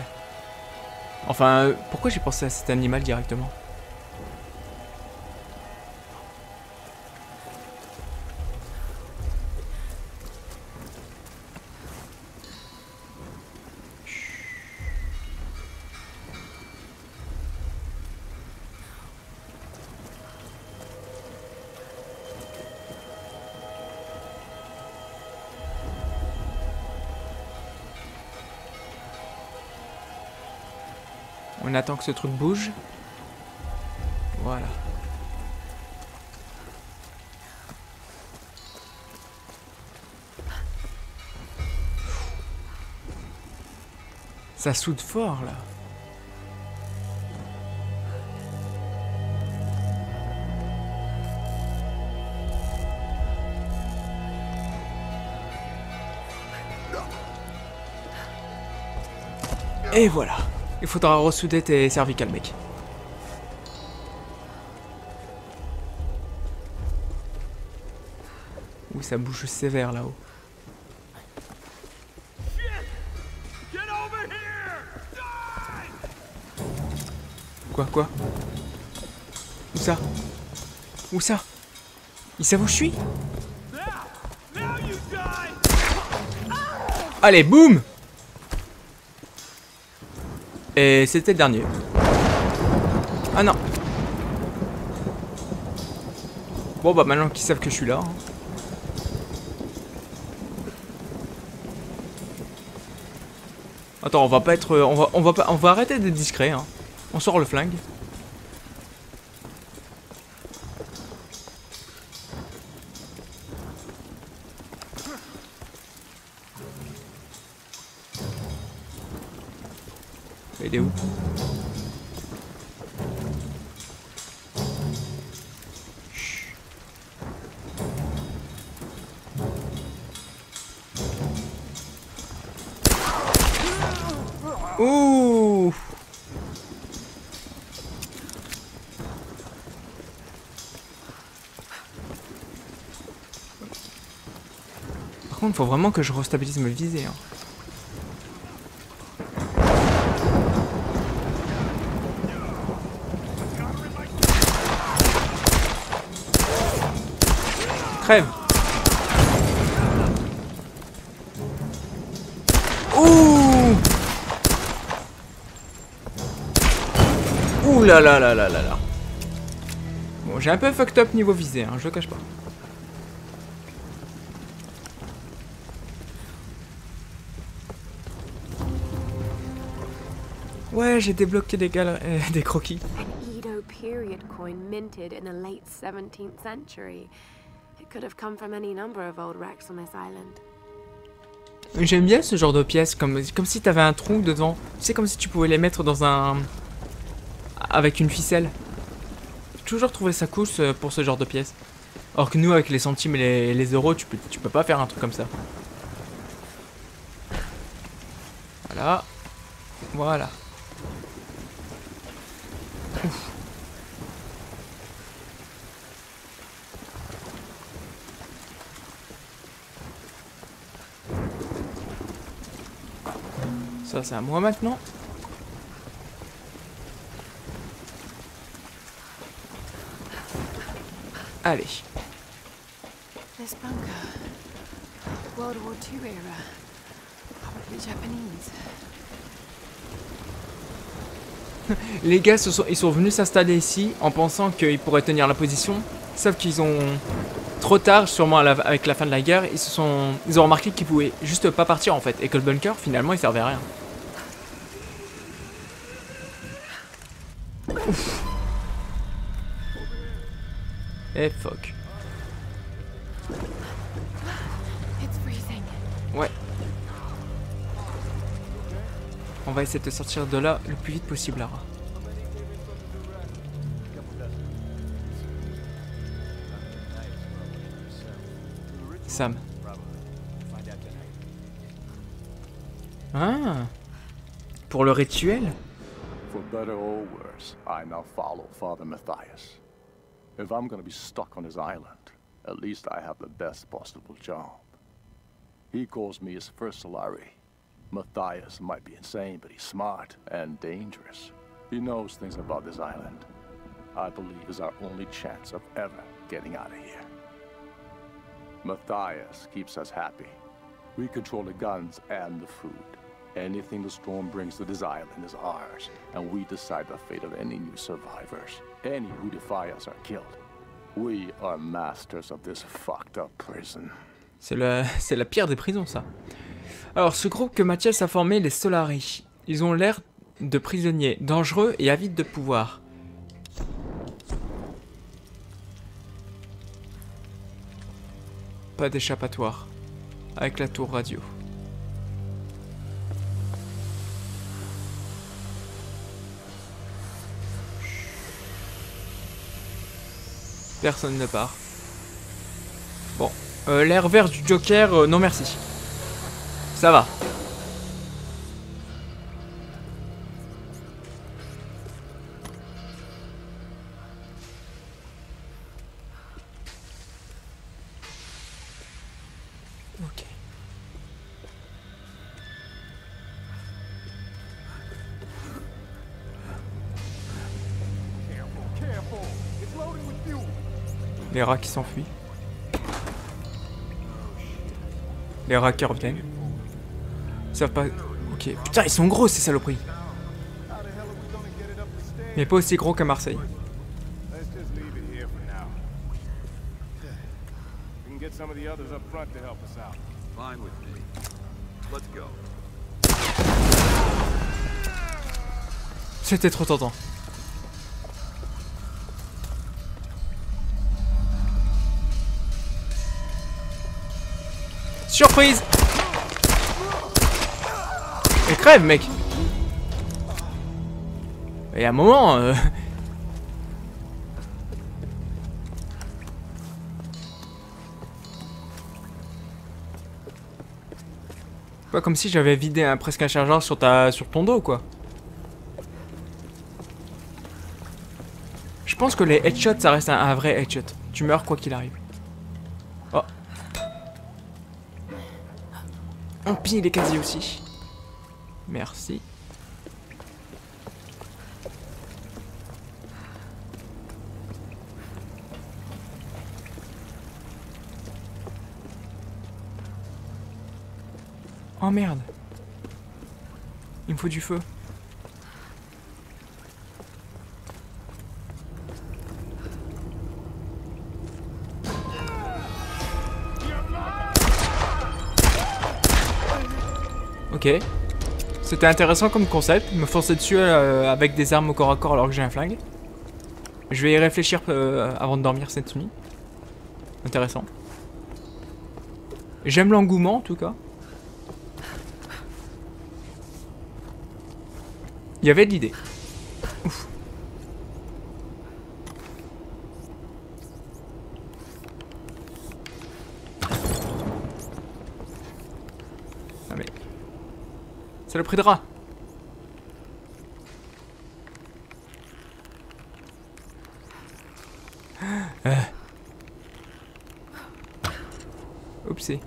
Enfin, euh, pourquoi j'ai pensé à cet animal directement? On attend que ce truc bouge. Voilà. Ça soude fort là. Et voilà. Il faudra ressouder tes cervicales, mec. Ouh, ça bouge sévère là-haut. Quoi, quoi? Où ça? Où ça? Il sait où je suis? Allez, boum! Et c'était le dernier. Ah non. Bon bah maintenant qu'ils savent que je suis là. Hein. Attends, on va pas être, on va, on va pas, on va arrêter d'être discret. Hein. On sort le flingue. Il est où? Chut. Ouh. contre, faut vraiment que je restabilise ma visée. Hein. Crève. Ouh. Ouh là là là là là là. Bon, j'ai un peu fucked up niveau visée, hein, je le cache pas. Ouais, j'ai débloqué des, gal euh, des croquis. An Edo period coin minted in the late seventeenth century. It could have come from any number of old wrecks on this island. J'aime bien ce genre de pièces, comme, comme si t'avais un trou dedans. C'est comme si tu pouvais les mettre dans un... avec une ficelle. J'ai toujours trouvé ça cool pour ce genre de pièces. Or que nous, avec les centimes et les, les euros, tu peux, tu peux pas faire un truc comme ça. Voilà. Voilà. Ouf. Ça c'est à moi maintenant. Allez. This bunker, World War Two era, probably Japanese. Les gars, se sont, ils sont venus s'installer ici en pensant qu'ils pourraient tenir la position. Sauf qu'ils ont trop tard, sûrement à la, avec la fin de la guerre, ils se sont, ils ont remarqué qu'ils pouvaient juste pas partir en fait, et que le bunker finalement il servait à rien. Ouf. Et fuck. Ouais. On va essayer de sortir de là le plus vite possible, Lara. Sam. Ah. Pour le rituel. For better or worse, I now follow Father Matthias. If I'm going to be stuck on his island, at least I have the best possible job. He calls me his first Solari. Matthias might be insane, but he's smart and dangerous. He knows things about this island. I believe is our only chance of ever getting out of here. Matthias keeps us happy. We control the guns and the food. Anything the storm brings to this island is ours, and we decide the fate of any new survivors. Any who defy us are killed. We are masters of this fucked up prison. C'est la, c'est la pire des prisons, ça. Alors, ce groupe que Matthias a formé, les Solaris, ils ont l'air de prisonniers, dangereux et avides de pouvoir. Pas d'échappatoire, avec la tour radio. Personne ne part. Bon, euh, l'air vert du Joker, euh, non merci. Ça va. Ok. Les rats qui s'enfuient. Les rats qui reviennent. Ils savent pas... Ok. Putain, ils sont gros ces saloperies. Mais pas aussi gros qu'à Marseille. C'était trop tentant. Surprise! Et crève, mec! Et à un moment... Euh... Pas comme si j'avais vidé un, presque un chargeur sur, ta, sur ton dos, quoi. Je pense que les headshots, ça reste un, un vrai headshot. Tu meurs quoi qu'il arrive. Oh. Empile les casiers aussi. Merci. Oh merde. Il me faut du feu. Ok. C'était intéressant comme concept. Me foncer dessus euh, avec des armes au corps à corps alors que j'ai un flingue. Je vais y réfléchir euh, avant de dormir cette nuit. Intéressant. J'aime l'engouement en tout cas. Il y avait de l'idée. Ouf. Ah mais... Ça le prêtera. Euh. Oupsie.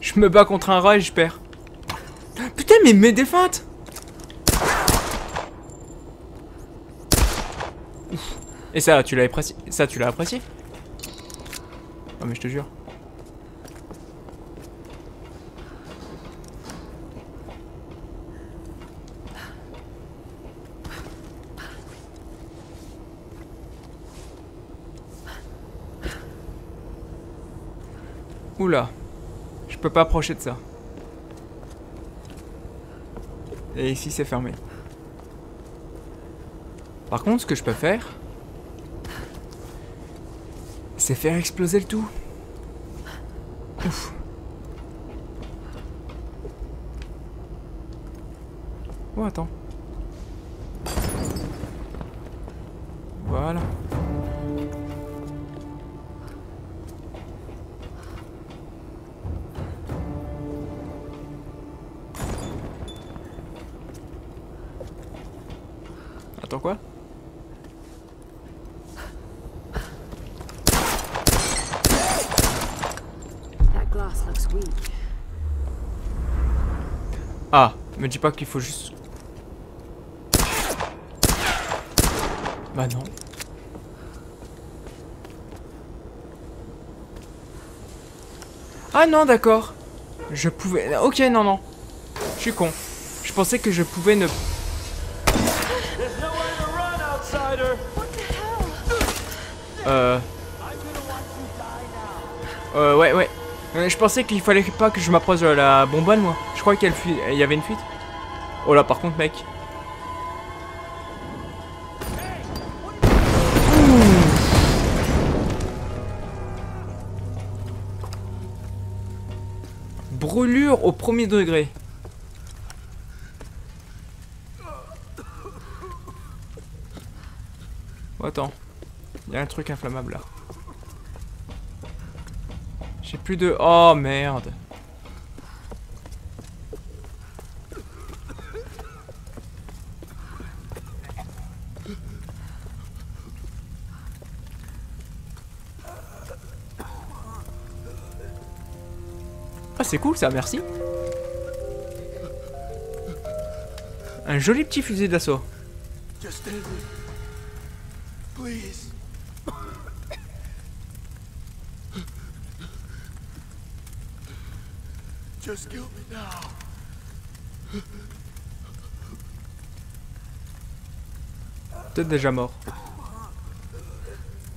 Je me bats contre un rat et je perds. Putain, mais mets des feintes. Ouf. Et ça, tu l'as apprécié. Ça, tu l'as apprécié. Non, mais je te jure. Oula. Je peux pas approcher de ça. Et ici c'est fermé. Par contre ce que je peux faire, c'est faire exploser le tout. Ouf. Oh attends. Voilà. Attends quoi? Ah, me dis pas qu'il faut juste... Bah non. Ah non, d'accord. Je pouvais... Ok, non, non. Je suis con. Je pensais que je pouvais ne... Euh... euh... Ouais, ouais. Je pensais qu'il fallait pas que je m'approche de la bonbonne, moi. Je crois qu'il y avait une fuite. Oh là, par contre, mec. Brûlure au premier degré. Oh, attends. Il y a un truc inflammable là. J'ai plus de... Oh merde. Ah c'est cool ça, merci. Un joli petit fusil d'assaut. Just kill me now. Peut-être déjà mort.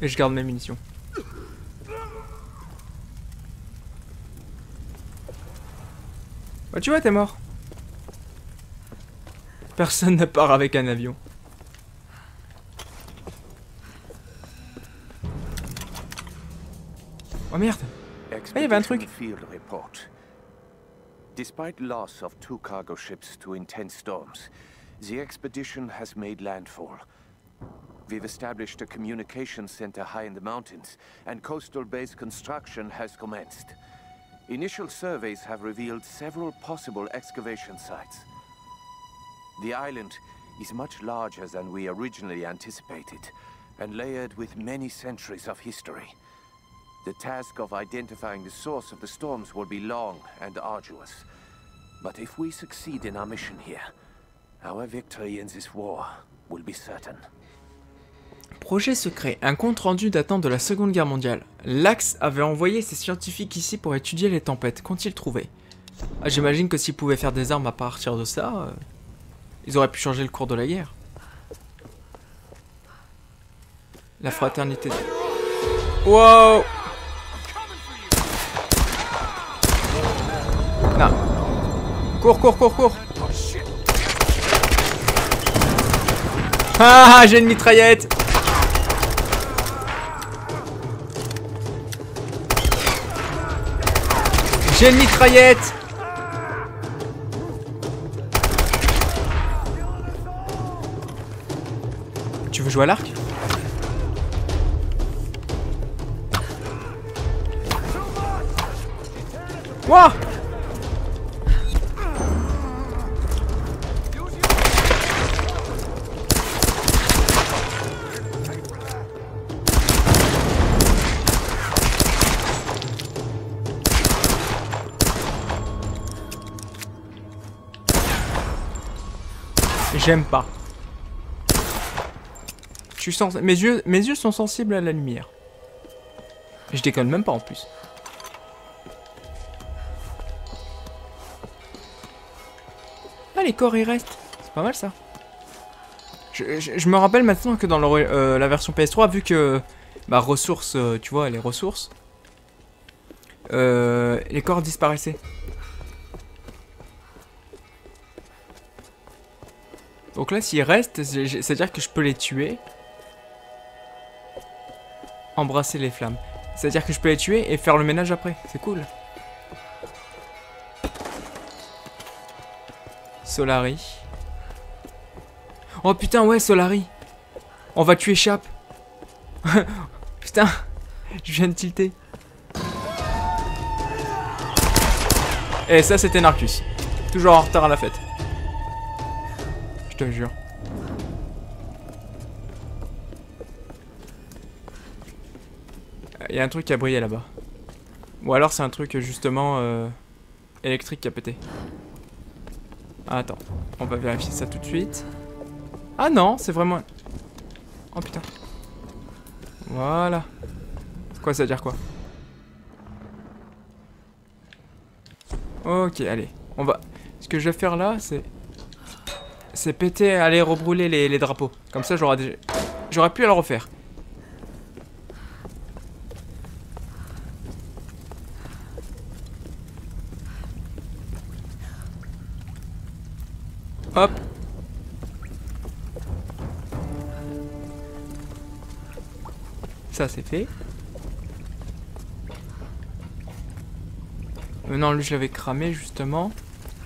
Et je garde mes munitions. Bah tu vois, t'es mort. Personne ne part avec un avion. Oh merde. Ah, il y avait un truc. Despite loss of two cargo ships to intense storms, the expedition has made landfall. We've established a communication center high in the mountains, and coastal base construction has commenced. Initial surveys have revealed several possible excavation sites. The island is much larger than we originally anticipated, and layered with many centuries of history. The task of identifying the source of the storms will be long and arduous. But if we succeed in our mission here, our victory in this war will be certain. Projet secret, un compte rendu datant de la Seconde Guerre mondiale. L'Axe avait envoyé ses scientifiques ici pour étudier les tempêtes. Qu'ont-ils trouvé? Ah, j'imagine que s'ils pouvaient faire des armes à partir de ça, euh, ils auraient pu changer le cours de la guerre. La fraternité... Wow! Non. Cours, cours, cours, cours! Ah, j'ai une mitraillette! J'ai une mitraillette! Tu veux jouer à l'arc? Wow! J'aime pas. Je suis sens... mes yeux, mes yeux sont sensibles à la lumière. Je déconne même pas en plus. Ah, les corps, ils restent. C'est pas mal, ça. Je, je, je me rappelle maintenant que dans le, euh, la version P S trois, vu que... Bah, ressources, euh, tu vois, les ressources... Euh, les corps disparaissaient. Donc là, s'ils restent, c'est-à-dire que je peux les tuer. Embrasser les flammes. C'est-à-dire que je peux les tuer et faire le ménage après. C'est cool. Solaris. Oh putain, ouais, Solaris. On va tuer Chappe. Putain, je viens de tilter. Et ça, c'était Narcus. Toujours en retard à la fête. Je te jure. Il y a un truc qui a brillé là-bas. Ou alors c'est un truc justement euh, électrique qui a pété. Attends, on va vérifier ça tout de suite. Ah non, c'est vraiment... Oh putain. Voilà. Quoi, ça veut dire quoi? Ok, allez. On va... Ce que je vais faire là, c'est... C'est péter, aller rebrûler les, les drapeaux. Comme ça, j'aurais déjà... J'aurais pu le refaire. Hop. Ça c'est fait. Euh, non, lui je l'avais cramé justement.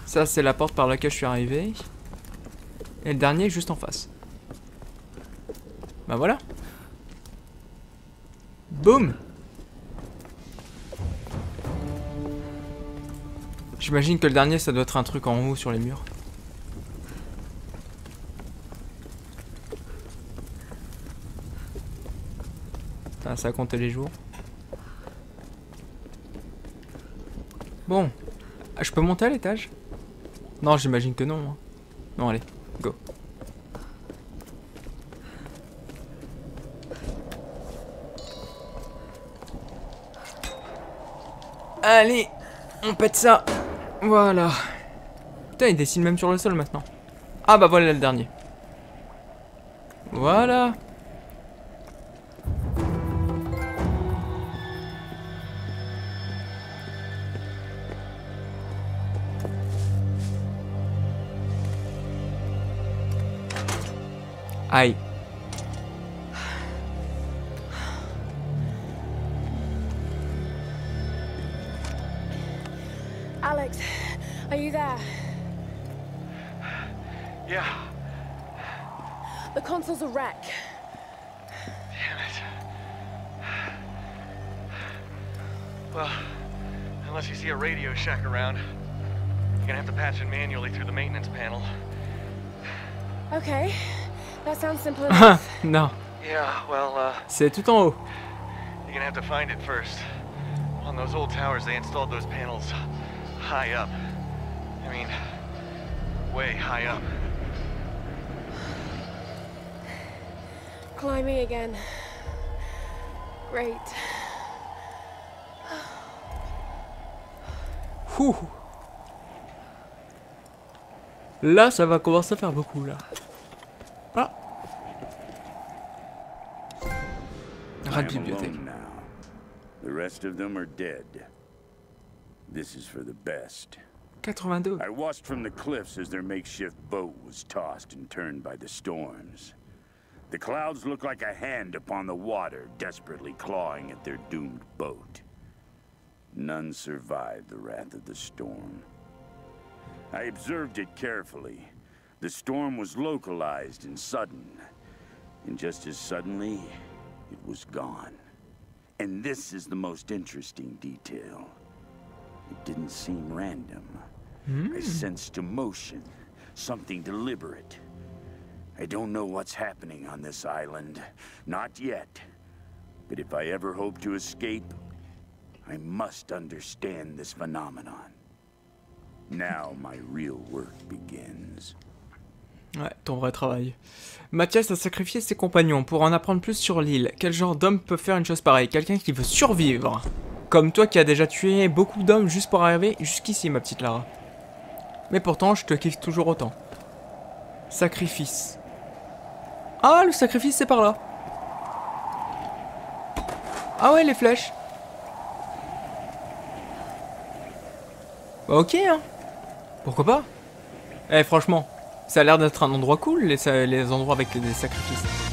Ça c'est la porte par laquelle je suis arrivé. Et le dernier juste en face. Bah voilà. Boum. J'imagine que le dernier ça doit être un truc en haut sur les murs. Ça a compté les jours. Bon. Je peux monter à l'étage? Non, j'imagine que non. Non, allez, go. Allez, on pète ça. Voilà. Putain, il dessine même sur le sol maintenant. Ah bah voilà le dernier. Voilà. Aïe. Alex, are you there? Yeah. The console's a wreck. Damn it. Well, unless you see a Radio Shack around, you're gonna have to patch it manually through the maintenance panel. Okay. That sounds simple enough. No. C'est tout en haut. Climbing again. Great. Ouh. Là, ça va commencer à faire beaucoup là. Ah. Rat de bibliothèque. The rest of them are dead. This is for the best. quatre-vingt-deux. I watched from the cliffs as their makeshift boat was tossed and turned by the storms. The clouds look like a hand upon the water, desperately clawing at their doomed boat. None survived the wrath of the storm. I observed it carefully. The storm was localized and sudden. And just as suddenly, it was gone. And this is the most interesting detail. It didn't seem random. Mm. I sensed emotion, something deliberate. I don't know what's happening on this island. Not yet. But if I ever hope to escape, I must understand this phenomenon. Now my real work begins. Ouais, ton vrai travail. Matthias a sacrifié ses compagnons pour en apprendre plus sur l'île. Quel genre d'homme peut faire une chose pareille? Quelqu'un qui veut survivre. Comme toi qui as déjà tué beaucoup d'hommes juste pour arriver jusqu'ici, ma petite Lara. Mais pourtant, je te kiffe toujours autant. Sacrifice. Ah, le sacrifice, c'est par là. Ah ouais, les flèches. Bah ok, hein. Pourquoi pas? Eh, franchement, ça a l'air d'être un endroit cool, les, les endroits avec des sacrifices.